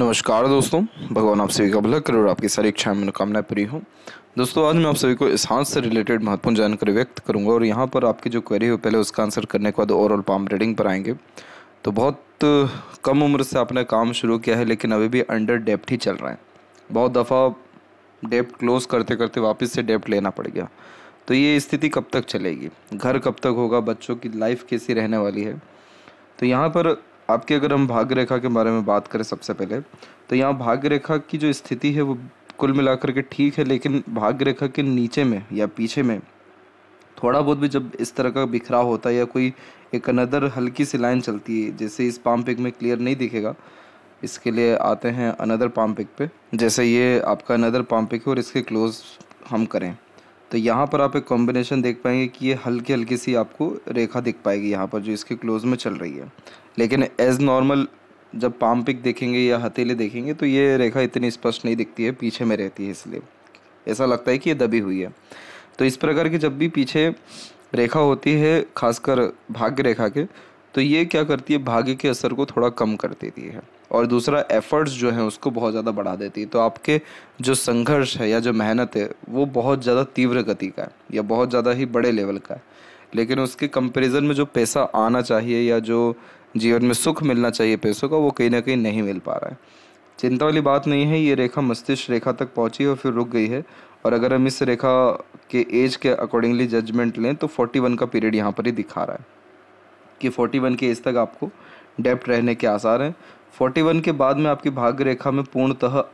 नमस्कार दोस्तों, भगवान आप सभी का भला करे और आपकी सारी इच्छाएं मनोकामनाएं पूरी हो। दोस्तों, आज मैं आप सभी को इसहांस से रिलेटेड महत्वपूर्ण जानकारी व्यक्त करूंगा और यहां पर आपकी जो क्वेरी हो पहले उसका आंसर करने के बाद ओवरऑल पाम रीडिंग पर आएंगे। तो बहुत कम उम्र से आपने काम शुरू किया है लेकिन अभी भी अंडर डेप्ट ही चल रहा है। बहुत दफ़ा डेप्ट क्लोज करते करते वापस से डेप्ट लेना पड़ गया। तो ये स्थिति कब तक चलेगी, घर कब तक होगा, बच्चों की लाइफ कैसी रहने वाली है। तो यहाँ पर आपके अगर हम भाग्य रेखा के बारे में बात करें सबसे पहले, तो यहाँ भाग्य रेखा की जो स्थिति है वो कुल मिलाकर के ठीक है, लेकिन भाग्य रेखा के नीचे में या पीछे में थोड़ा बहुत भी जब इस तरह का बिखराव होता है या कोई एक अनदर हल्की सी लाइन चलती है, जैसे इस पाम पिक में क्लियर नहीं दिखेगा, इसके लिए आते हैं अनदर पाम पिक पे। जैसे ये आपका अनदर पाम पिक है और इसके क्लोज हम करें तो यहाँ पर आप एक कॉम्बिनेशन देख पाएंगे कि ये हल्की हल्की सी आपको रेखा दिख पाएगी यहाँ पर जो इसके क्लोज में चल रही है। लेकिन एज नॉर्मल जब पाम पिक देखेंगे या हथेली देखेंगे तो ये रेखा इतनी स्पष्ट नहीं दिखती है, पीछे में रहती है, इसलिए ऐसा लगता है कि ये दबी हुई है। तो इस प्रकार की जब भी पीछे रेखा होती है खासकर भाग्य रेखा के, तो ये क्या करती है, भाग्य के असर को थोड़ा कम कर देती है और दूसरा एफर्ट्स जो है उसको बहुत ज़्यादा बढ़ा देती है। तो आपके जो संघर्ष है या जो मेहनत है वो बहुत ज़्यादा तीव्र गति का है या बहुत ज़्यादा ही बड़े लेवल का है, लेकिन उसके कंपैरिजन में जो पैसा आना चाहिए या जो जीवन में सुख मिलना चाहिए पैसों का, वो कहीं ना कहीं नहीं मिल पा रहा है। चिंता वाली बात नहीं है, ये रेखा मस्तिष्क रेखा तक पहुंची और फिर रुक गई है। और अगर हम इस रेखा के एज के अकॉर्डिंगली जजमेंट लें तो 41 का पीरियड यहाँ पर ही दिखा रहा है कि 41 के एज तक आपको डेप्ट रहने के आसार हैं। 41 के बाद में आपकी भाग्य रेखा में पूर्णतः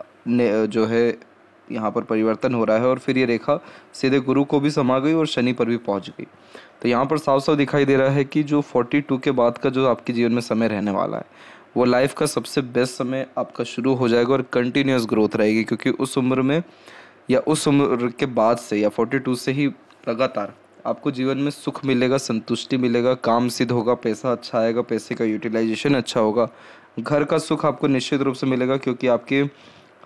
जो है यहाँ पर परिवर्तन हो रहा है और फिर ये रेखा सीधे गुरु को भी समा गई और शनि पर भी पहुँच गई। तो यहाँ पर साफ साफ दिखाई दे रहा है कि जो 42 के बाद का जो आपके जीवन में समय रहने वाला है वो लाइफ का सबसे बेस्ट समय आपका शुरू हो जाएगा और कंटिन्यूस ग्रोथ रहेगी, क्योंकि उस उम्र में या उस उम्र के बाद से या 42 से ही लगातार आपको जीवन में सुख मिलेगा, संतुष्टि मिलेगा, काम सिद्ध होगा, पैसा अच्छा आएगा, पैसे का यूटिलाइजेशन अच्छा होगा, घर का सुख आपको निश्चित रूप से मिलेगा क्योंकि आपके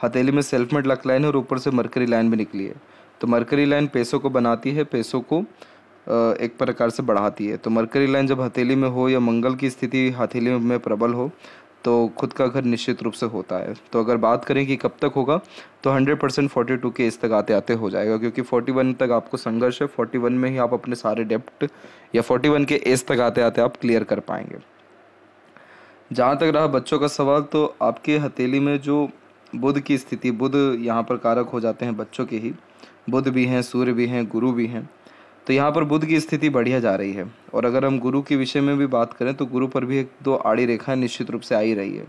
हथेली में सेल्फमेड लक लाइन है और ऊपर से मरकरी लाइन भी निकली है। तो मरकरी लाइन पैसों को बनाती है, पैसों को एक प्रकार से बढ़ाती है। तो मरकरी लाइन जब हथेली में हो या मंगल की स्थिति हथेली में प्रबल हो तो खुद का घर निश्चित रूप से होता है। तो अगर बात करें कि कब तक होगा तो 100% 42 के एज तक आते आते हो जाएगा, क्योंकि 41 तक आपको संघर्ष है, 41 में ही आप अपने सारे डेप्ट या 41 के एज तक आते आते आप क्लियर कर पाएंगे। जहाँ तक रहा बच्चों का सवाल, तो आपके हथेली में जो बुध की स्थिति, बुध यहाँ पर कारक हो जाते हैं बच्चों के ही, बुध भी हैं, सूर्य भी हैं, गुरु भी हैं, तो यहाँ पर बुध की स्थिति बढ़िया जा रही है। और अगर हम गुरु के विषय में भी बात करें तो गुरु पर भी एक दो आड़ी रेखाएं निश्चित रूप से आ ही रही है।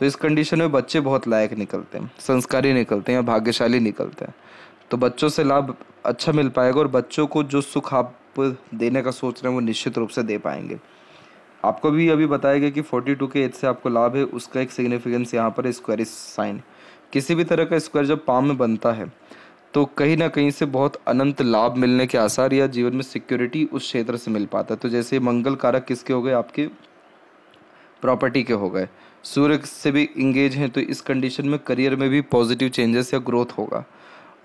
तो इस कंडीशन में बच्चे बहुत लायक निकलते हैं, संस्कारी निकलते हैं, भाग्यशाली निकलते हैं, तो बच्चों से लाभ अच्छा मिल पाएगा और बच्चों को जो सुख आप देने का सोच रहे हैं वो निश्चित रूप से दे पाएंगे। आपको भी अभी बताया गया कि 42 के एज से आपको लाभ है, उसका एक सिग्निफिकेंस यहाँ पर स्क्वायरिश साइन, किसी भी तरह का स्क्वायर जब पाम में बनता है तो कहीं ना कहीं से बहुत अनंत लाभ मिलने के आसार या जीवन में सिक्योरिटी उस क्षेत्र से मिल पाता है। तो जैसे मंगल कारक किसके हो गए, आपके प्रॉपर्टी के हो गए, सूर्य से भी इंगेज हैं, तो इस कंडीशन में करियर में भी पॉजिटिव चेंजेस या ग्रोथ होगा।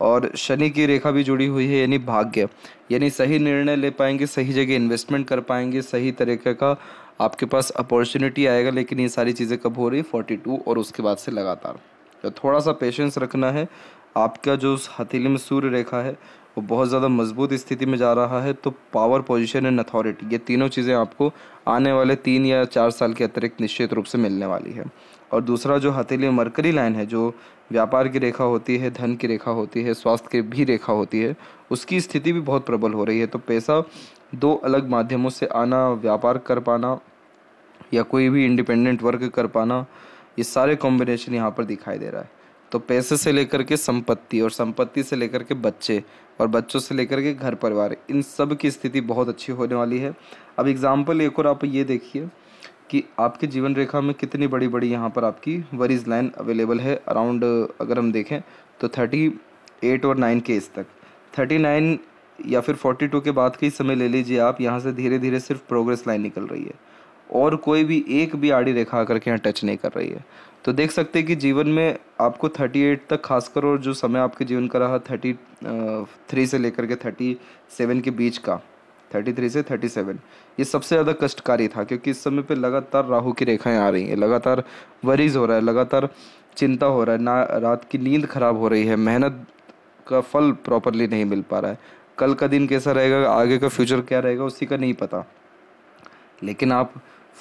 और शनि की रेखा भी जुड़ी हुई है यानी भाग्य, यानी सही निर्णय ले पाएंगे, सही जगह इन्वेस्टमेंट कर पाएंगे, सही तरीके का आपके पास अपॉर्चुनिटी आएगा। लेकिन ये सारी चीज़ें कब हो रही, 42 और उसके बाद से लगातार। तो थोड़ा सा पेशेंस रखना है। आपका जो हथेली में सूर्य रेखा है वो बहुत ज़्यादा मजबूत स्थिति में जा रहा है, तो पावर, पोजीशन एंड अथॉरिटी, ये तीनों चीज़ें आपको आने वाले 3 या 4 साल के अतिरिक्त निश्चित रूप से मिलने वाली है। और दूसरा जो हथेली मरकरी लाइन है, जो व्यापार की रेखा होती है, धन की रेखा होती है, स्वास्थ्य की भी रेखा होती है, उसकी स्थिति भी बहुत प्रबल हो रही है। तो पैसा दो अलग माध्यमों से आना, व्यापार कर पाना या कोई भी इंडिपेंडेंट वर्क कर पाना, ये सारे कॉम्बिनेशन यहाँ पर दिखाई दे रहा है। तो पैसे से लेकर के संपत्ति और संपत्ति से लेकर के बच्चे और बच्चों से लेकर के घर परिवार, इन सब की स्थिति बहुत अच्छी होने वाली है। अब एग्जाम्पल एक और आप ये देखिए कि आपके जीवन रेखा में कितनी बड़ी बड़ी यहाँ पर आपकी वरीज लाइन अवेलेबल है। अराउंड अगर हम देखें तो 38 और 9 के एज तक, 39 या फिर 42 के बाद का समय ले लीजिए आप, यहाँ से धीरे धीरे सिर्फ प्रोग्रेस लाइन निकल रही है और कोई भी एक भी आड़ी रेखा आकर के यहाँ टच नहीं कर रही है। तो देख सकते हैं कि जीवन में आपको 38 तक खासकर और जो समय आपके जीवन का रहा 33 से लेकर के 37 के बीच का, 33 से 37, ये सबसे ज़्यादा कष्टकारी था, क्योंकि इस समय पे लगातार राहु की रेखाएं आ रही हैं, लगातार वरीज हो रहा है, लगातार चिंता हो रहा है, ना रात की नींद खराब हो रही है, मेहनत का फल प्रॉपरली नहीं मिल पा रहा है, कल का दिन कैसा रहेगा, आगे का फ्यूचर क्या रहेगा, उसी का नहीं पता। लेकिन आप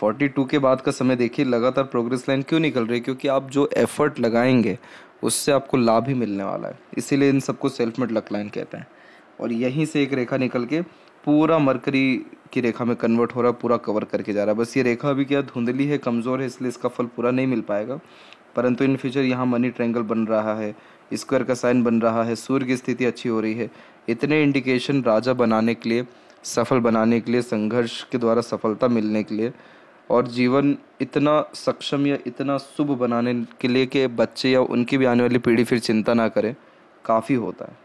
42 के बाद का समय देखिए, लगातार प्रोग्रेस लाइन क्यों निकल रही है, क्योंकि आप जो एफर्ट लगाएंगे उससे आपको लाभ ही मिलने वाला है। इसीलिए इन सबको सेल्फ मेड लक लाइन कहते हैं। और यहीं से एक रेखा निकल के पूरा मरकरी की रेखा में कन्वर्ट हो रहा, पूरा कवर करके जा रहा है। बस ये रेखा अभी क्या धुंधली है, कमज़ोर है, इसलिए इसका फल पूरा नहीं मिल पाएगा, परंतु इन फ्यूचर यहाँ मनी ट्रायंगल बन रहा है, स्क्वायर का साइन बन रहा है, सूर्य की स्थिति अच्छी हो रही है। इतने इंडिकेशन राजा बनाने के लिए, सफल बनाने के लिए, संघर्ष के द्वारा सफलता मिलने के लिए और जीवन इतना सक्षम या इतना शुभ बनाने के लिए कि बच्चे या उनकी भी आने वाली पीढ़ी फिर चिंता ना करें, काफ़ी होता है।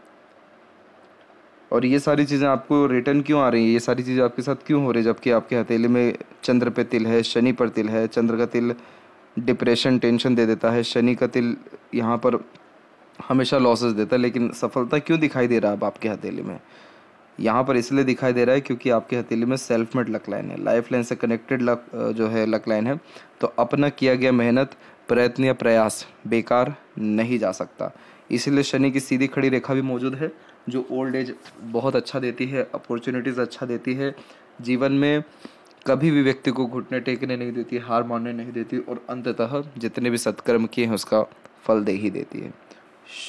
और ये सारी चीज़ें आपको रिटर्न क्यों आ रही है, ये सारी चीज़ें आपके साथ क्यों हो रही है, जबकि आपके हथेली में चंद्र पे तिल है, शनि पर तिल है। चंद्र का तिल डिप्रेशन, टेंशन दे देता है, शनि का तिल यहाँ पर हमेशा लॉसेस देता है। लेकिन सफलता क्यों दिखाई दे रहा है अब आपके हथेली में, यहाँ पर इसलिए दिखाई दे रहा है क्योंकि आपके हथेली में सेल्फ मेड लक लाइन है, लाइफ लाइन से कनेक्टेड लक जो है लक लाइन है। तो अपना किया गया मेहनत, प्रयत्न या प्रयास बेकार नहीं जा सकता। इसीलिए शनि की सीधी खड़ी रेखा भी मौजूद है जो ओल्ड एज बहुत अच्छा देती है, अपॉर्चुनिटीज़ अच्छा देती है, जीवन में कभी भी व्यक्ति को घुटने टेकने नहीं देती, हार मानने नहीं देती और अंततः जितने भी सत्कर्म किए हैं उसका फल दे ही देती है।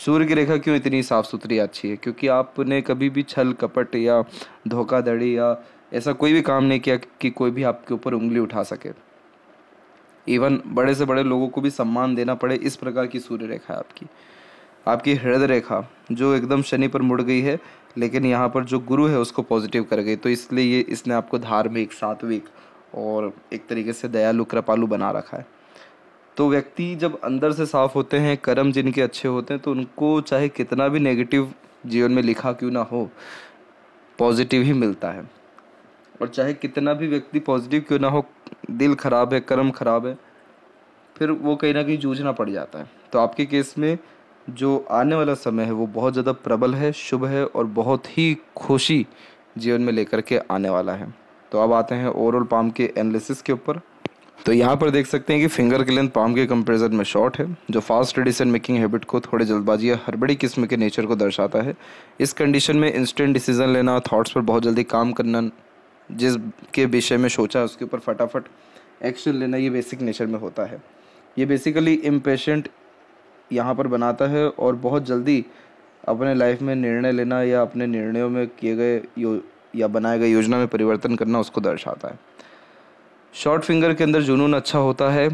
सूर्य की रेखा क्यों इतनी साफ़ सुथरी अच्छी है, क्योंकि आपने कभी भी छल कपट या धोखाधड़ी या ऐसा कोई भी काम नहीं किया कि कोई भी आपके ऊपर उंगली उठा सके। इवन बड़े से बड़े लोगों को भी सम्मान देना पड़े, इस प्रकार की सूर्य रेखा है आपकी। आपकी हृदय रेखा जो एकदम शनि पर मुड़ गई है, लेकिन यहाँ पर जो गुरु है उसको पॉजिटिव कर गई, तो इसलिए ये इसने आपको धार्मिक, सात्विक और एक तरीके से दयालु, कृपालु बना रखा है। तो व्यक्ति जब अंदर से साफ होते हैं, कर्म जिनके अच्छे होते हैं, तो उनको चाहे कितना भी नेगेटिव जीवन में लिखा क्यों ना हो, पॉजिटिव ही मिलता है। और चाहे कितना भी व्यक्ति पॉजिटिव क्यों ना हो, दिल खराब है, कर्म खराब है, फिर वो कहीं ना कहीं जूझना पड़ जाता है। तो आपके केस में जो आने वाला समय है वो बहुत ज़्यादा प्रबल है, शुभ है और बहुत ही खुशी जीवन में लेकर के आने वाला है। तो अब आते हैं ओवरऑल पाम के एनालिसिस के ऊपर। तो यहाँ पर देख सकते हैं कि फिंगर की लेंथ पाम के कंपैरिजन में शॉर्ट है, जो फास्ट डिसीजन मेकिंग हैबिट को, थोड़े जल्दबाजी या हड़बड़ी किस्म के नेचर को दर्शाता है। इस कंडीशन में इंस्टेंट डिसीजन लेना, थॉट्स पर बहुत जल्दी काम करना, जिसके विषय में सोचा है उसके ऊपर फटाफट एक्शन लेना, ये बेसिक नेचर में होता है। ये बेसिकली इम्पेशेंट यहाँ पर बनाता है और बहुत जल्दी अपने लाइफ में निर्णय लेना या अपने निर्णयों में किए गए या बनाए गए योजना में परिवर्तन करना उसको दर्शाता है। शॉर्ट फिंगर के अंदर जुनून अच्छा होता है,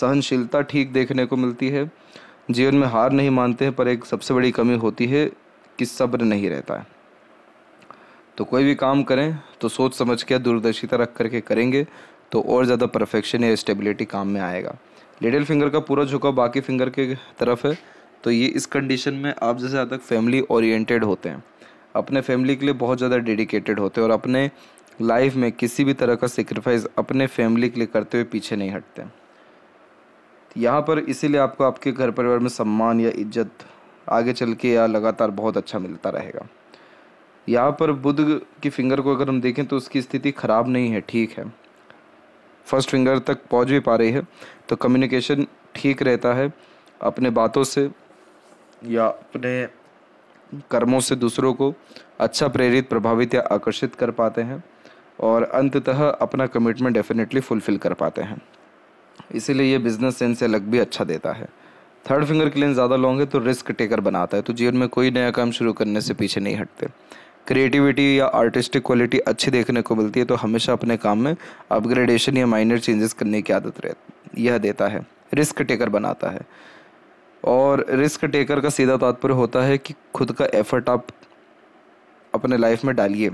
सहनशीलता ठीक देखने को मिलती है, जीवन में हार नहीं मानते हैं, पर एक सबसे बड़ी कमी होती है कि सब्र नहीं रहता है। तो कोई भी काम करें तो सोच समझ के, दूरदर्शिता रख करके करेंगे तो और ज़्यादा परफेक्शन या स्टेबिलिटी काम में आएगा। लिटिल फिंगर का पूरा झुकाव बाकी फिंगर के तरफ है, तो ये इस कंडीशन में आप जैसे ज़्यादा फैमिली ओरिएंटेड होते हैं, अपने फैमिली के लिए बहुत ज़्यादा डेडिकेटेड होते हैं और अपने लाइफ में किसी भी तरह का सेक्रीफाइस अपने फैमिली के लिए करते हुए पीछे नहीं हटते। यहाँ पर इसीलिए आपको आपके घर परिवार में सम्मान या इज्जत आगे चल के या लगातार बहुत अच्छा मिलता रहेगा। यहाँ पर बुध की फिंगर को अगर हम देखें तो उसकी स्थिति खराब नहीं है, ठीक है, फर्स्ट फिंगर तक पहुंच भी पा रही है, तो कम्युनिकेशन ठीक रहता है। अपने बातों से या अपने कर्मों से दूसरों को अच्छा प्रेरित, प्रभावित या आकर्षित कर पाते हैं और अंततः अपना कमिटमेंट डेफिनेटली फुलफिल कर पाते हैं। इसीलिए ये बिजनेस सेंस अलग भी अच्छा देता है। थर्ड फिंगर की लेंथ ज़्यादा लॉन्ग है तो रिस्क टेकर बनाता है, तो जीवन में कोई नया काम शुरू करने से पीछे नहीं हटते। क्रिएटिविटी या आर्टिस्टिक क्वालिटी अच्छी देखने को मिलती है, तो हमेशा अपने काम में अपग्रेडेशन या माइनर चेंजेस करने की आदत यह देता है, रिस्क टेकर बनाता है। और रिस्क टेकर का सीधा तात्पर्य होता है कि खुद का एफर्ट आप अपने लाइफ में डालिए।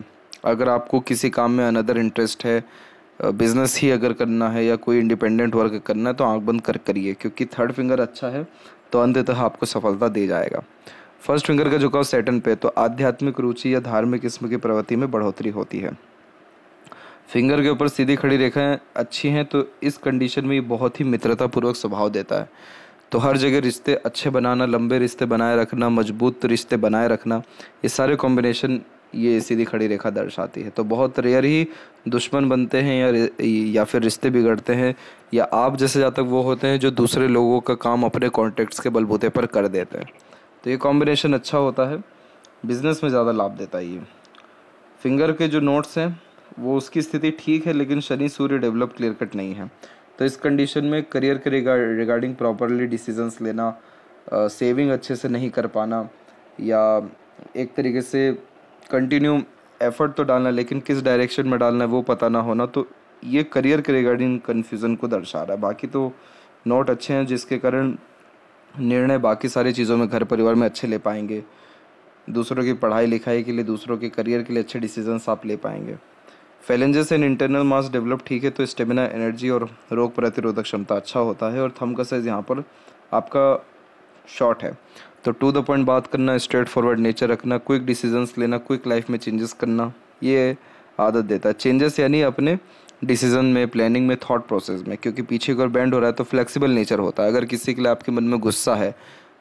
अगर आपको किसी काम में अनदर इंटरेस्ट है, बिज़नेस ही अगर करना है या कोई इंडिपेंडेंट वर्क करना है, तो आंख बंद कर करिए, क्योंकि थर्ड फिंगर अच्छा है तो अंततः आपको सफलता दे जाएगा। फर्स्ट फिंगर का झुकाव सैटर्न पे, तो आध्यात्मिक रुचि या धार्मिक किस्म की प्रवृत्ति में बढ़ोतरी होती है। फिंगर के ऊपर सीधी खड़ी रेखाएं अच्छी हैं, तो इस कंडीशन में ये बहुत ही मित्रतापूर्वक स्वभाव देता है। तो हर जगह रिश्ते अच्छे बनाना, लंबे रिश्ते बनाए रखना, मजबूत रिश्ते बनाए रखना, ये सारे कॉम्बिनेशन ये सीधी खड़ी रेखा दर्शाती है। तो बहुत रेयर ही दुश्मन बनते हैं या फिर रिश्ते बिगड़ते हैं या आप जैसे जातक वो होते हैं जो दूसरे लोगों का काम अपने कॉन्टैक्ट्स के बलबूते पर कर देते हैं। तो ये कॉम्बिनेशन अच्छा होता है, बिज़नेस में ज़्यादा लाभ देता है ये। फिंगर के जो नोट्स हैं वो उसकी स्थिति ठीक है, लेकिन Shani Surya develop clear cut नहीं है। तो इस कंडीशन में करियर के रिगार्डिंग प्रॉपरली डिसीजंस लेना, सेविंग अच्छे से नहीं कर पाना, या एक तरीके से कंटिन्यू एफर्ट तो डालना लेकिन किस डायरेक्शन में डालना है वो पता ना होना, तो ये करियर के रिगार्डिंग कन्फ्यूज़न को दर्शा रहा है। बाकी तो नोट अच्छे हैं जिसके कारण निर्णय बाकी सारी चीज़ों में घर परिवार में अच्छे ले पाएंगे, दूसरों की पढ़ाई लिखाई के लिए, दूसरों के करियर के लिए अच्छे डिसीजंस आप ले पाएंगे। Challenges and internal mass develop ठीक है, तो स्टेमिना, एनर्जी और रोग प्रतिरोधक क्षमता अच्छा होता है। और थंब का साइज यहाँ पर आपका शॉर्ट है, तो टू द पॉइंट बात करना, स्ट्रेट फॉरवर्ड नेचर रखना, क्विक डिसीजंस लेना, क्विक लाइफ में चेंजेस करना, ये आदत देता है। चेंजेस यानी अपने डिसीजन में, प्लानिंग में, थॉट प्रोसेस में, क्योंकि पीछे की ओर बैंड हो रहा है तो फ्लेक्सिबल नेचर होता है। अगर किसी के लिए आपके मन में गुस्सा है,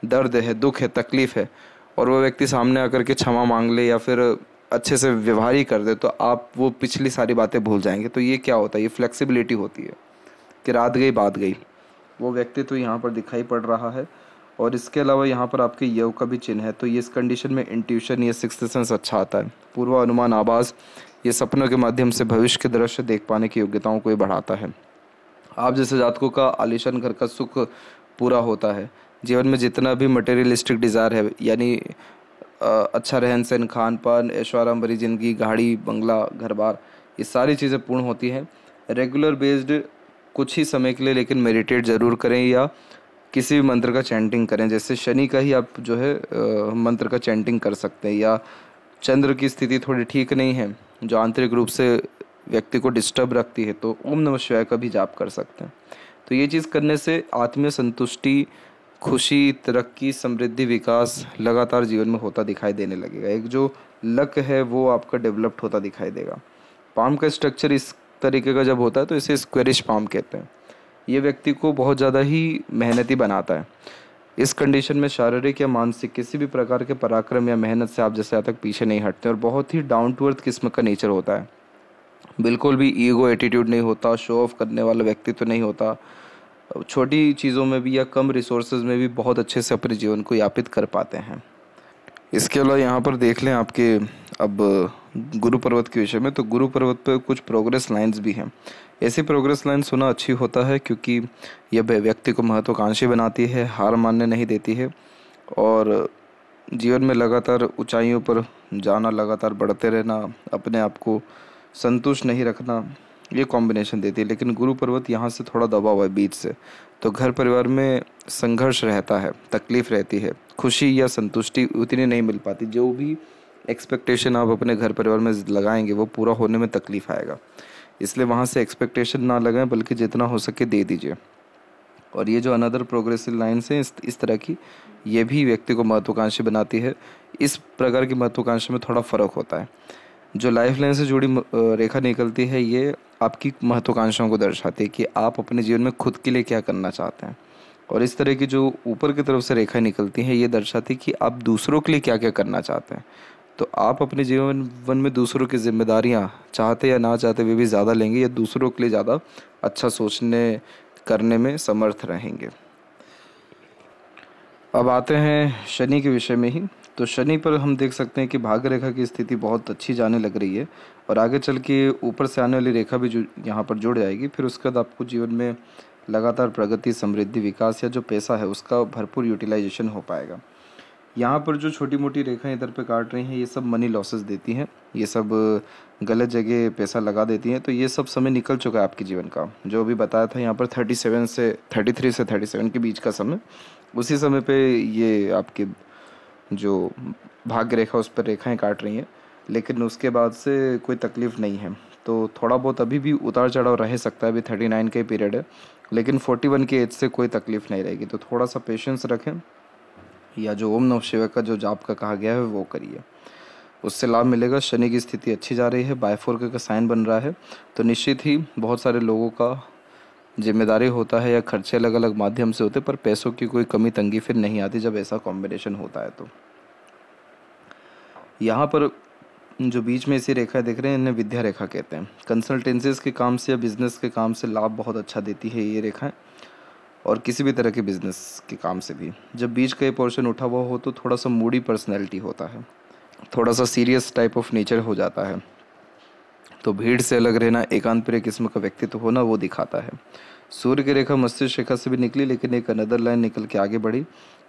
दर्द है, दुख है, तकलीफ़ है और वो व्यक्ति सामने आकर के क्षमा मांग ले या फिर अच्छे से व्यवहार ही कर दे तो आप वो पिछली सारी बातें भूल जाएंगे। तो ये क्या होता है, ये फ्लेक्सिबिलिटी होती है कि रात गई बात गई, वो व्यक्ति तो यहाँ पर दिखाई पड़ रहा है। और इसके अलावा यहाँ पर आपके योग का भी चिन्ह है, तो ये इस कंडीशन में इंट्यूशन या सिक्स्थ सेंस अच्छा आता है। पूर्वानुमान, आभास, ये सपनों के माध्यम से भविष्य के दृश्य देख पाने की योग्यताओं को ये बढ़ाता है। आप जैसे जातकों का आलिशान घर का सुख पूरा होता है। जीवन में जितना भी मटेरियलिस्टिक डिज़ायर है, यानी अच्छा रहन सहन, खान पान, ऐशोआराम भरी ज़िंदगी, गाड़ी, बंगला, घर बार, ये सारी चीज़ें पूर्ण होती हैं। रेगुलर बेस्ड कुछ ही समय के लिए लेकिन मेडिटेट ज़रूर करें या किसी भी मंत्र का चैंटिंग करें। जैसे शनि का ही आप जो है मंत्र का चैंटिंग कर सकते हैं। या चंद्र की स्थिति थोड़ी ठीक नहीं है जो आंतरिक रूप से व्यक्ति को डिस्टर्ब रखती है, तो ओम नमः शिवाय का भी जाप कर सकते हैं। तो ये चीज़ करने से आत्मीय संतुष्टि, खुशी, तरक्की, समृद्धि, विकास लगातार जीवन में होता दिखाई देने लगेगा। एक जो लक है वो आपका डेवलप्ड होता दिखाई देगा। पाम का स्ट्रक्चर इस तरीके का जब होता है तो इसे स्क्वेरिश पाम कहते हैं। ये व्यक्ति को बहुत ज़्यादा ही मेहनती बनाता है। इस कंडीशन में शारीरिक या मानसिक किसी भी प्रकार के पराक्रम या मेहनत से आप जैसे यहाँ तक पीछे नहीं हटते और बहुत ही डाउन टू अर्थ किस्म का नेचर होता है। बिल्कुल भी ईगो एटीट्यूड नहीं होता, शो ऑफ करने वाला व्यक्ति तो नहीं होता। छोटी चीज़ों में भी या कम रिसोर्सेज में भी बहुत अच्छे से अपने जीवन को यापित कर पाते हैं। इसके अलावा यहाँ पर देख लें आपके अब गुरु पर्वत के विषय में, तो गुरु पर्वत पर कुछ प्रोग्रेस लाइंस भी हैं। ऐसी प्रोग्रेस लाइंस होना अच्छी होता है क्योंकि यह व्यक्ति को महत्वाकांक्षी बनाती है, हार मानने नहीं देती है और जीवन में लगातार ऊंचाइयों पर जाना, लगातार बढ़ते रहना, अपने आप को संतुष्ट नहीं रखना, ये कॉम्बिनेशन देती है। लेकिन गुरु पर्वत यहाँ से थोड़ा दबा हुआ है बीच से, तो घर परिवार में संघर्ष रहता है, तकलीफ रहती है, खुशी या संतुष्टि उतनी नहीं मिल पाती। जो भी एक्सपेक्टेशन आप अपने घर परिवार में लगाएंगे वो पूरा होने में तकलीफ आएगा, इसलिए वहाँ से एक्सपेक्टेशन ना लगाएं बल्कि जितना हो सके दे दीजिए। और ये जो अनदर प्रोग्रेसिव लाइन्स हैं इस तरह की, ये भी व्यक्ति को महत्वाकांक्षी बनाती है। इस प्रकार की महत्वाकांक्षा में थोड़ा फ़र्क होता है। जो लाइफ लाइन से जुड़ी रेखा निकलती है ये आपकी महत्वाकांक्षाओं को दर्शाती है कि आप अपने जीवन में खुद के लिए क्या करना चाहते हैं। और इस तरह की जो ऊपर की तरफ से रेखा निकलती है ये दर्शाती है कि आप दूसरों के लिए क्या क्या करना चाहते हैं। तो आप अपने जीवन में दूसरों की जिम्मेदारियां चाहते या ना चाहते हुए भी ज़्यादा लेंगे या दूसरों के लिए ज़्यादा अच्छा सोचने करने में समर्थ रहेंगे। अब आते हैं शनि के विषय में ही, तो शनि पर हम देख सकते हैं कि भाग्य रेखा की स्थिति बहुत अच्छी जाने लग रही है और आगे चल के ऊपर से आने वाली रेखा भी जो यहाँ पर जुड़ जाएगी, फिर उसके बाद आपको जीवन में लगातार प्रगति, समृद्धि, विकास या जो पैसा है उसका भरपूर यूटिलाइजेशन हो पाएगा। यहाँ पर जो छोटी मोटी रेखाएं इधर पे काट रही हैं ये सब मनी लॉसेस देती हैं, ये सब गलत जगह पैसा लगा देती हैं। तो ये सब समय निकल चुका है आपके जीवन का, जो अभी बताया था यहाँ पर 33 से 37 के बीच का समय, उसी समय पे ये आपके जो भाग्य रेखा उस पर रेखाएं काट रही हैं। लेकिन उसके बाद से कोई तकलीफ़ नहीं है, तो थोड़ा बहुत अभी भी उतार चढ़ाव रह सकता है। अभी 39 का ही पीरियड है लेकिन 41 के एज से कोई तकलीफ़ नहीं रहेगी, तो थोड़ा सा पेशेंस रखें या जो ओम नमः शिवाय का जो जाप का कहा गया है वो करिए, उससे लाभ मिलेगा। शनि की स्थिति अच्छी जा रही है, बायफोर का साइन बन रहा है, तो निश्चित ही बहुत सारे लोगों का जिम्मेदारी होता है या खर्चे अलग अलग माध्यम से होते पर पैसों की कोई कमी तंगी फिर नहीं आती जब ऐसा कॉम्बिनेशन होता है। तो यहाँ पर जो बीच में इसी रेखा देख रहे हैं इन्हें विद्या रेखा कहते हैं। कंसल्टेंसीज़ के काम से या बिज़नेस के काम से लाभ बहुत अच्छा देती है ये रेखाएं, और किसी भी तरह के बिज़नेस के काम से भी। जब बीच का ये पोर्शन उठा हुआ हो तो थोड़ा सा मूडी पर्सनैलिटी होता है, थोड़ा सा सीरियस टाइप ऑफ नेचर हो जाता है, तो भीड़ से अलग रहना, एकांतप्रिय किस्म का व्यक्तित्व होना वो दिखाता है। सूर्य की रेखा मस्तिष्क रेखा से भी निकली लेकिन एक अनदर लाइन निकल के आगे बढ़ी,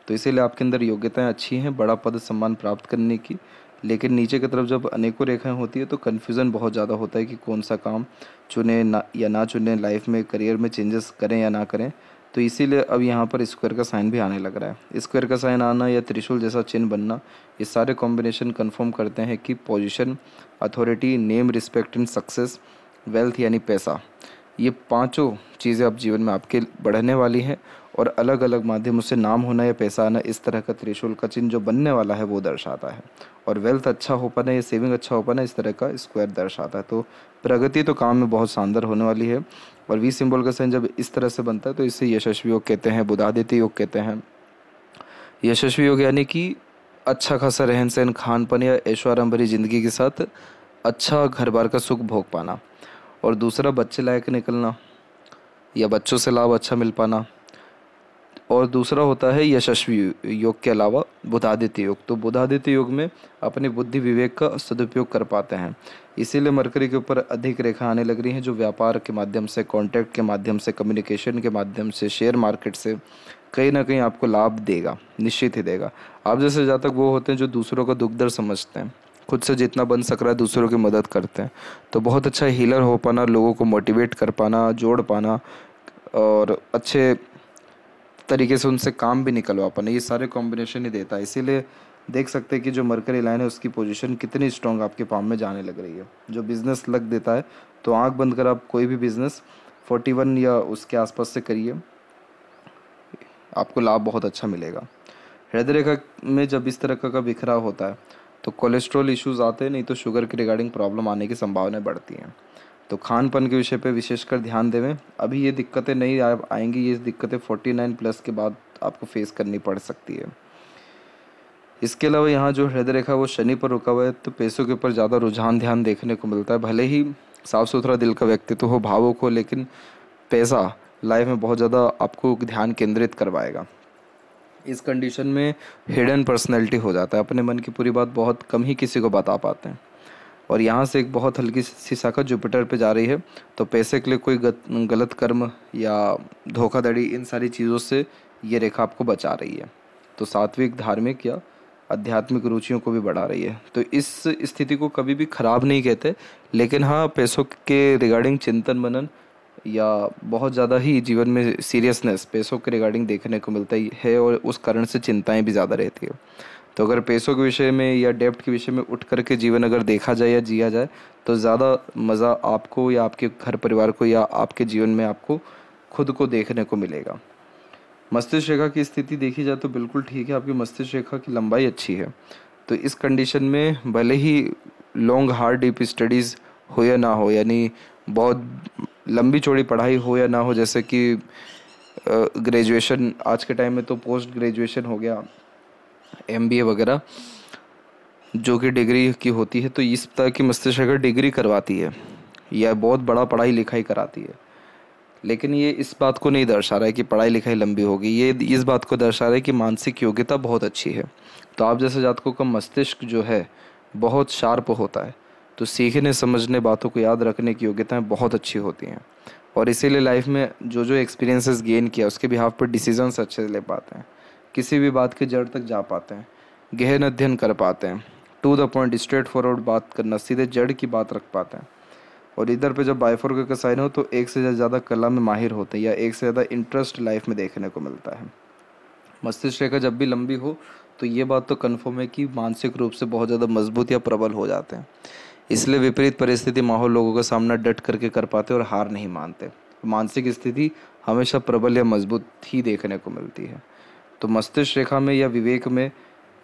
तो इसीलिए आपके अंदर योग्यताएं अच्छी हैं बड़ा पद सम्मान प्राप्त करने की। लेकिन नीचे की तरफ जब अनेकों रेखाएं होती है तो कन्फ्यूज़न बहुत ज़्यादा होता है कि कौन सा काम चुने या ना चुने, लाइफ में करियर में चेंजेस करें या ना करें। तो इसीलिए अब यहाँ पर स्क्वायर का साइन भी आने लग रहा है। स्क्वायर का साइन आना या त्रिशूल जैसा चिन्ह बनना, ये सारे कॉम्बिनेशन कंफर्म करते हैं कि position, authority, name, respect and success, wealth यानी पैसा, ये पांचों चीज़ें अब जीवन में आपके बढ़ने वाली हैं। और अलग अलग माध्यमों से नाम होना या पैसा आना, इस तरह का त्रिशूल का चिन्ह जो बनने वाला है वो दर्शाता है। और वेल्थ अच्छा हो पाना या सेविंग अच्छा हो पाना, इस तरह का स्क्वायर दर्शाता है। तो प्रगति तो काम में बहुत शानदार होने वाली है। और वी सिंबल का साइन जब इस तरह से बनता है तो इसे यशस्वी योग कहते हैं, बुधादित्य योग कहते हैं। यशस्वी योग यानी कि अच्छा खासा रहन सहन, खान पान या ऐशोआराम भरी ज़िंदगी के साथ अच्छा घर बार का सुख भोग पाना। और दूसरा, बच्चे लायक निकलना या बच्चों से लाभ अच्छा मिल पाना। और दूसरा होता है यशस्वी योग के अलावा बुधादित्य योग। तो बुधादित्य योग में अपने बुद्धि विवेक का सदुपयोग कर पाते हैं। इसीलिए मरकरी के ऊपर अधिक रेखा आने लग रही हैं जो व्यापार के माध्यम से, कॉन्टैक्ट के माध्यम से, कम्युनिकेशन के माध्यम से, शेयर मार्केट से कहीं ना कहीं आपको लाभ देगा, निश्चित ही देगा। आप जैसे जातक वो होते हैं जो दूसरों का दुख दर्द समझते हैं, खुद से जितना बन सक रहा है दूसरों की मदद करते हैं। तो बहुत अच्छा हीलर हो पाना, लोगों को मोटिवेट कर पाना, जोड़ पाना और अच्छे तरीके से उनसे काम भी निकलवा पाना, ये सारे कॉम्बिनेशन ही देता है। इसीलिए देख सकते हैं कि जो मरकरी लाइन है उसकी पोजीशन कितनी स्ट्रॉन्ग आपके पाम में जाने लग रही है। जो बिज़नेस लग देता है तो आंख बंद कर आप कोई भी बिज़नेस 41 या उसके आसपास से करिए, आपको लाभ बहुत अच्छा मिलेगा। हृदय रेखा में जब इस तरह का बिखराव होता है तो कोलेस्ट्रॉल इश्यूज़ आते हैं, नहीं तो शुगर के रिगार्डिंग प्रॉब्लम आने की संभावनाएँ बढ़ती हैं। तो खान पान के विषय पे विशेषकर ध्यान देवें। अभी ये दिक्कतें नहीं आएंगी, ये दिक्कतें 49 प्लस के बाद आपको फेस करनी पड़ सकती है। इसके अलावा यहाँ जो हृदय रेखा वो शनि पर रुका हुआ है, तो पैसों के ऊपर ज़्यादा रुझान ध्यान देखने को मिलता है। भले ही साफ़ सुथरा दिल का व्यक्तित्व हो, भावुक हो, लेकिन पैसा लाइफ में बहुत ज़्यादा आपको ध्यान केंद्रित करवाएगा। इस कंडीशन में हिडन पर्सनैलिटी हो जाता है, अपने मन की पूरी बात बहुत कम ही किसी को बता पाते हैं। और यहाँ से एक बहुत हल्की सी शाखा जुपिटर पे जा रही है, तो पैसे के लिए कोई गलत कर्म या धोखाधड़ी, इन सारी चीज़ों से ये रेखा आपको बचा रही है। तो सात्विक, धार्मिक या आध्यात्मिक रुचियों को भी बढ़ा रही है। तो इस स्थिति को कभी भी ख़राब नहीं कहते, लेकिन हाँ पैसों के रिगार्डिंग चिंतन मनन या बहुत ज़्यादा ही जीवन में सीरियसनेस पैसों के रिगार्डिंग देखने को मिलता ही है, और उस कारण से चिंताएँ भी ज़्यादा रहती है। तो अगर पैसों के विषय में या डेब्ट के विषय में उठ करके जीवन अगर देखा जाए या जिया जाए तो ज़्यादा मज़ा आपको या आपके घर परिवार को या आपके जीवन में आपको खुद को देखने को मिलेगा। मस्तिष्क रेखा की स्थिति देखी जाए तो बिल्कुल ठीक है, आपकी मस्तिष्क रेखा की लंबाई अच्छी है। तो इस कंडीशन में भले ही लॉन्ग हार्ड डीप स्टडीज़ हो या ना हो, यानी बहुत लंबी चौड़ी पढ़ाई हो या ना हो, जैसे कि ग्रेजुएशन, आज के टाइम में तो पोस्ट ग्रेजुएशन हो गया, MBA वगैरह जो कि डिग्री की होती है, तो इस तरह की मस्तिष्क अगर डिग्री करवाती है या बहुत बड़ा पढ़ाई लिखाई कराती है, लेकिन ये इस बात को नहीं दर्शा रहा है कि पढ़ाई लिखाई लंबी होगी, ये इस बात को दर्शा रहा है कि मानसिक योग्यता बहुत अच्छी है। तो आप जैसे जातकों का मस्तिष्क जो है बहुत शार्प होता है, तो सीखने समझने, बातों को याद रखने की योग्यताएँ बहुत अच्छी होती हैं। और इसीलिए लाइफ में जो जो एक्सपीरियंसेस गेन किया उसके बिहाफ पर डिसीजंस अच्छे ले पाते हैं, किसी भी बात के जड़ तक जा पाते हैं, गहन अध्ययन कर पाते हैं, to the point straight forward बात करना, सीधे जड़ की बात रख पाते हैं। और इधर पे जब बाइफोर का साइन हो तो एक से ज़्यादा कला में माहिर होते हैं या एक से ज़्यादा इंटरेस्ट लाइफ में देखने को मिलता है। मस्तिष्क रेखा जब भी लंबी हो तो ये बात तो कन्फर्म है कि मानसिक रूप से बहुत ज़्यादा मजबूत या प्रबल हो जाते हैं। इसलिए विपरीत परिस्थिति, माहौल, लोगों का सामना डट करके कर पाते और हार नहीं मानते। मानसिक स्थिति हमेशा प्रबल या मजबूत ही देखने को मिलती है। तो मस्तिष्क रेखा में या विवेक में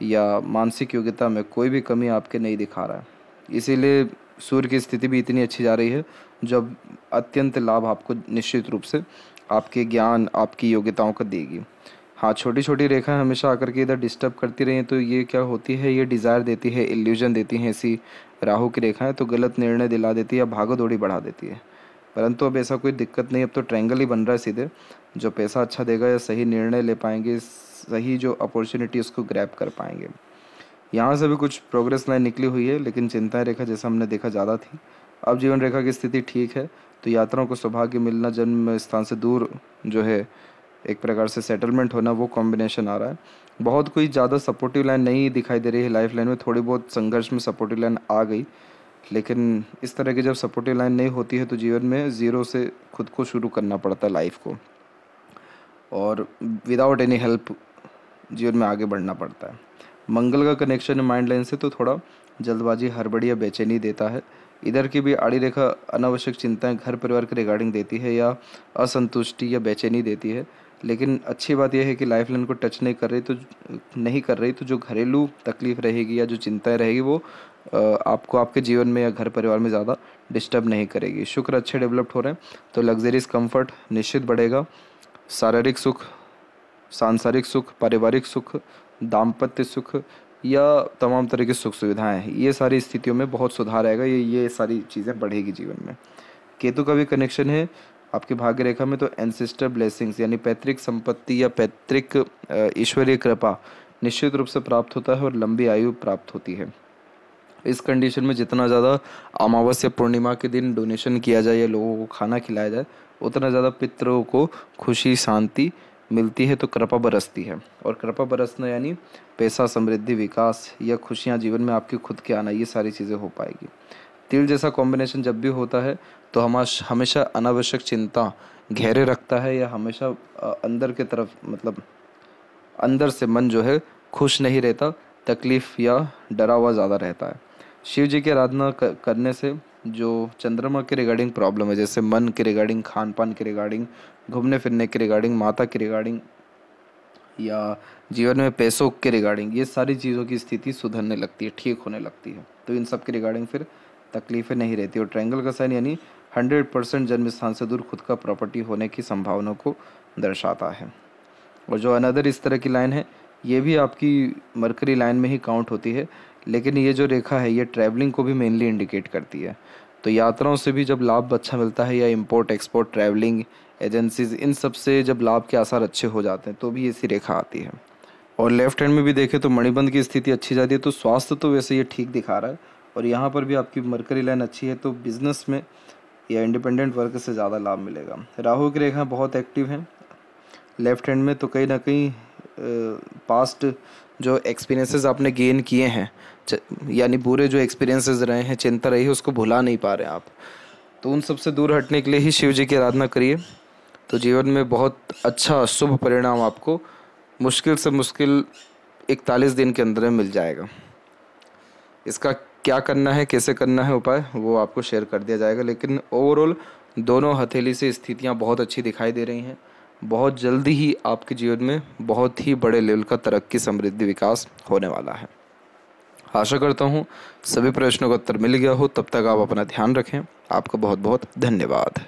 या मानसिक योग्यता में कोई भी कमी आपके नहीं दिखा रहा है। इसीलिए सूर्य की स्थिति भी इतनी अच्छी जा रही है, जब अत्यंत लाभ आपको निश्चित रूप से आपके ज्ञान, आपकी योग्यताओं का देगी। हाँ, छोटी छोटी रेखाएं हमेशा आकर के इधर डिस्टर्ब करती रही हैं, तो ये क्या होती है, ये डिज़ायर देती है, इल्यूजन देती हैं ऐसी राहु की रेखाएं, तो गलत निर्णय दिला देती है, भागो दौड़ी बढ़ा देती है। परंतु अब ऐसा कोई दिक्कत नहीं, अब तो ट्रायंगल ही बन रहा है सीधे, जो पैसा अच्छा देगा या सही निर्णय ले पाएंगे, सही जो अपॉर्चुनिटी उसको ग्रैब कर पाएंगे। यहाँ से भी कुछ प्रोग्रेस लाइन निकली हुई है, लेकिन चिंताएँ रेखा जैसा हमने देखा ज़्यादा थी। अब जीवन रेखा की स्थिति ठीक है, तो यात्राओं को सौभाग्य मिलना, जन्म स्थान से दूर जो है एक प्रकार से सेटलमेंट होना, वो कॉम्बिनेशन आ रहा है। बहुत कोई ज़्यादा सपोर्टिव लाइन नहीं दिखाई दे रही है लाइफ लाइन में, थोड़ी बहुत संघर्ष में सपोर्टिव लाइन आ गई, लेकिन इस तरह की जब सपोर्टिव लाइन नहीं होती है तो जीवन में ज़ीरो से खुद को शुरू करना पड़ता है लाइफ को, और विदाउट एनी हेल्प जीवन में आगे बढ़ना पड़ता है। मंगल का कनेक्शन माइंड लाइन से तो थोड़ा जल्दबाजी, हड़बड़िया, बेचैनी देता है। इधर की भी आड़ी रेखा अनावश्यक चिंताएं घर परिवार के रिगार्डिंग देती है या असंतुष्टि या बेचैनी देती है, लेकिन अच्छी बात यह है कि लाइफ लाइन को टच नहीं कर रही तो जो घरेलू तकलीफ रहेगी या जो चिंताएं रहेगी वो आपको आपके जीवन में या घर परिवार में ज़्यादा डिस्टर्ब नहीं करेगी। शुक्र अच्छे डेवलप्ड हो रहे हैं, तो लग्जरीज कंफर्ट निश्चित बढ़ेगा। शारीरिक सुख, सांसारिक सुख, पारिवारिक सुख, दाम्पत्य सुख या तमाम तरह की सुख सुविधाएं, ये सारी स्थितियों में बहुत सुधार आएगा, ये सारी चीज़ें बढ़ेगी जीवन में। केतु का भी कनेक्शन है आपकी भाग्य रेखा में, तो एंसेस्टर ब्लेसिंग्स यानी पैतृक संपत्ति या पैतृक ईश्वरीय कृपा निश्चित रूप से प्राप्त होता है और लंबी आयु प्राप्त होती है। इस कंडीशन में जितना ज़्यादा अमावस्या पूर्णिमा के दिन डोनेशन किया जाए या लोगों को खाना खिलाया जाए, उतना ज़्यादा पितरों को खुशी, शांति मिलती है, तो कृपा बरसती है। और कृपा बरसना यानी पैसा, समृद्धि, विकास या खुशियाँ जीवन में आपके खुद के आना, ये सारी चीज़ें हो पाएगी। तिल जैसा कॉम्बिनेशन जब भी होता है तो हमेशा अनावश्यक चिंता घेरे रखता है या हमेशा अंदर की तरफ, मतलब अंदर से मन जो है खुश नहीं रहता, तकलीफ या डरा हुआ ज़्यादा रहता है। शिव जी की आराधना करने से जो चंद्रमा के रिगार्डिंग प्रॉब्लम है, जैसे मन के रिगार्डिंग, खान पान के रिगार्डिंग, घूमने फिरने के रिगार्डिंग, माता के रिगार्डिंग या जीवन में पैसों के रिगार्डिंग, ये सारी चीज़ों की स्थिति सुधरने लगती है, ठीक होने लगती है, तो इन सब के रिगार्डिंग फिर तकलीफ़ें नहीं रहती। और ट्रायंगल का साइन यानी 100% जन्म स्थान से दूर खुद का प्रॉपर्टी होने की संभावना को दर्शाता है। और जो अनदर इस तरह की लाइन है, ये भी आपकी मरकरी लाइन में ही काउंट होती है, लेकिन ये जो रेखा है ये ट्रैवलिंग को भी मेनली इंडिकेट करती है, तो यात्राओं से भी जब लाभ अच्छा मिलता है या इम्पोर्ट एक्सपोर्ट, ट्रैवलिंग एजेंसीज, इन सब से जब लाभ के आसार अच्छे हो जाते हैं तो भी ऐसी रेखा आती है। और लेफ्ट हैंड में भी देखें तो मणिबंध की स्थिति अच्छी जाती है, तो स्वास्थ्य तो वैसे ये ठीक दिखा रहा है, और यहाँ पर भी आपकी मरकरी लाइन अच्छी है, तो बिजनेस में या इंडिपेंडेंट वर्क से ज़्यादा लाभ मिलेगा। राहु की रेखा बहुत एक्टिव हैं लेफ़्ट हैंड में, तो कहीं ना कहीं पास्ट जो एक्सपीरियंसेस आपने गेन किए हैं, यानी बुरे जो एक्सपीरियंसेस रहे हैं, चिंता रही है, उसको भुला नहीं पा रहे आप, तो उन सबसे दूर हटने के लिए ही शिव जी की आराधना करिए, तो जीवन में बहुत अच्छा शुभ परिणाम आपको मुश्किल से मुश्किल 41 दिन के अंदर मिल जाएगा। इसका क्या करना है, कैसे करना है उपाय, वो आपको शेयर कर दिया जाएगा, लेकिन ओवरऑल दोनों हथेली से स्थितियाँ बहुत अच्छी दिखाई दे रही हैं। बहुत जल्दी ही आपके जीवन में बहुत ही बड़े लेवल का तरक्की, समृद्धि, विकास होने वाला है। आशा करता हूँ सभी प्रश्नों का उत्तर मिल गया हो। तब तक आप अपना ध्यान रखें। आपका बहुत बहुत धन्यवाद।